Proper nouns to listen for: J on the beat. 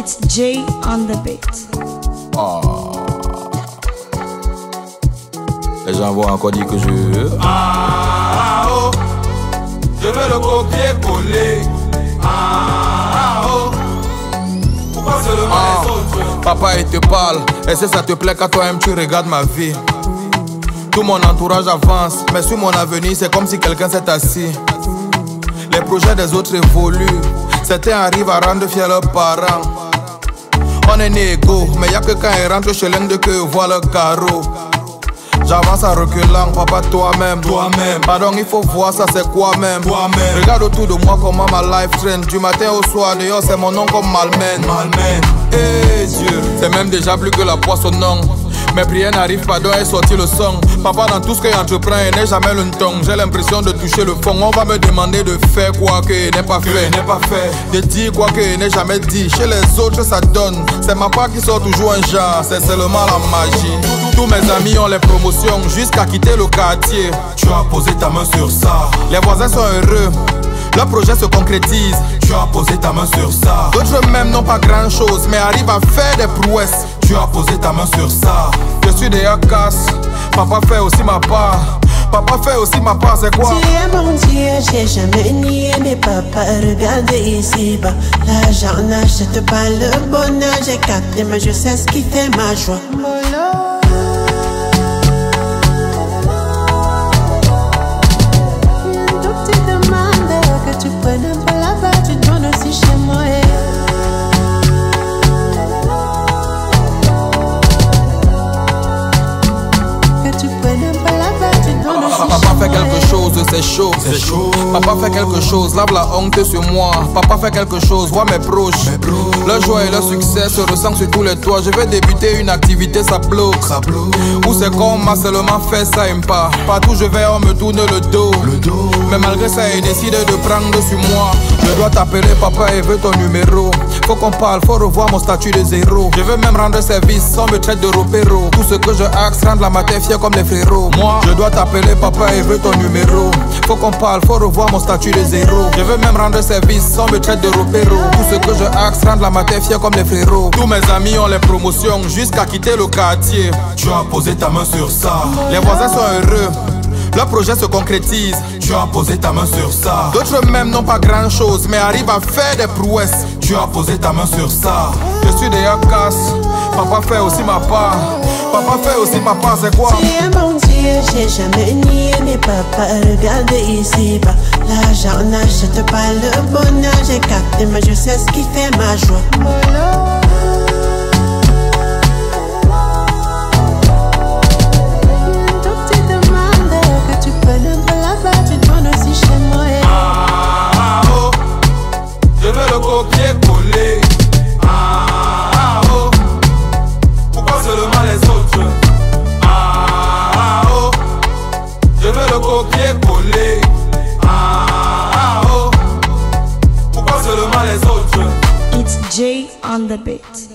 It's J on the beat. Les gens vont encore dire que je veux. Je veux le copier-coller. Pourquoi seulement les autres? Papa il te parle, et si ça te plaît qu'à toi-même tu regardes ma vie. Tout mon entourage avance, mais sur mon avenir c'est comme si quelqu'un s'est assis. Les projets des autres évoluent, certains arrivent à rendre fiers leurs parents. On est né égaux, mais y'a que quand ils rentrent chez l'un de que voient le carreau. J'avance en reculant, papa toi-même. Pardon, il faut voir ça c'est quoi même. Regarde autour de moi comment ma life traîne. Du matin au soir, dehors c'est mon nom comme Malmène. Eh Dieu, c'est même déjà plus que la poissonnante. Mes prières n'arrivent pas d'où est sorti le son. Papa dans tout ce qu'il entreprend, il n'est jamais le temps. J'ai l'impression de toucher le fond. On va me demander de faire quoi qu'il n'est pas fait, de dire quoi qu'il n'est jamais dit. Chez les autres ça donne, c'est ma part qui sort toujours un genre. C'est seulement la magie. Tous mes amis ont les promotions jusqu'à quitter le quartier. Tu as posé ta main sur ça. Les voisins sont heureux, leur projet se concrétise. Tu as posé ta main sur ça. D'autres même n'ont pas grand chose, mais arrivent à faire des prouesses. Tu as posé ta main sur ça. Je suis déjà casse, papa fait aussi ma part. Papa fait aussi ma part, c'est quoi? Dieu mon Dieu, j'ai jamais nié mes papas. Regardez ici-bas, l'argent n'achète pas le bonheur. J'ai capté, mais je sais ce qui fait ma joie. C'est chaud, papa fait quelque chose, lave la honte sur moi. Papa fait quelque chose, vois mes proches. Leur joie et leur succès se ressent sur tous les toits. Je vais débuter une activité, ça bloque. Où c'est qu'on m'a seulement fait ça aime pas. Partout je vais, on me tourne le dos. Mais malgré ça, ils décident de prendre sur moi. Je dois t'appeler papa et veux ton numéro. Faut qu'on parle, faut revoir mon statut de zéro. Je veux même rendre service, sans me traiter de repéro. Tout ce que je axe, rendre la matin fière comme les frérots. Moi, je dois t'appeler papa et veux ton numéro. Faut qu'on parle, faut revoir mon statut de zéro. Je veux même rendre service, sans me traiter de repéro. Tout ce que je axe, rendre la matin fière comme les frérots. Tous mes amis ont les promotions, jusqu'à quitter le quartier. Tu as posé ta main sur ça. Les voisins sont heureux, leur projet se concrétise. Tu as posé ta main sur ça. D'autres même n'ont pas grand chose, mais arrivent à faire des prouesses. Tu as posé ta main sur ça. Je suis déjà casse, papa fait aussi ma part. Papa fait aussi ma part, c'est quoi? Dieu mon Dieu, j'ai jamais nié mes papas. Regardez ici-bas, l'argent n'achète pas le bonheur. J'ai capté, mais je sais ce qui fait ma joie. It's J on the beat.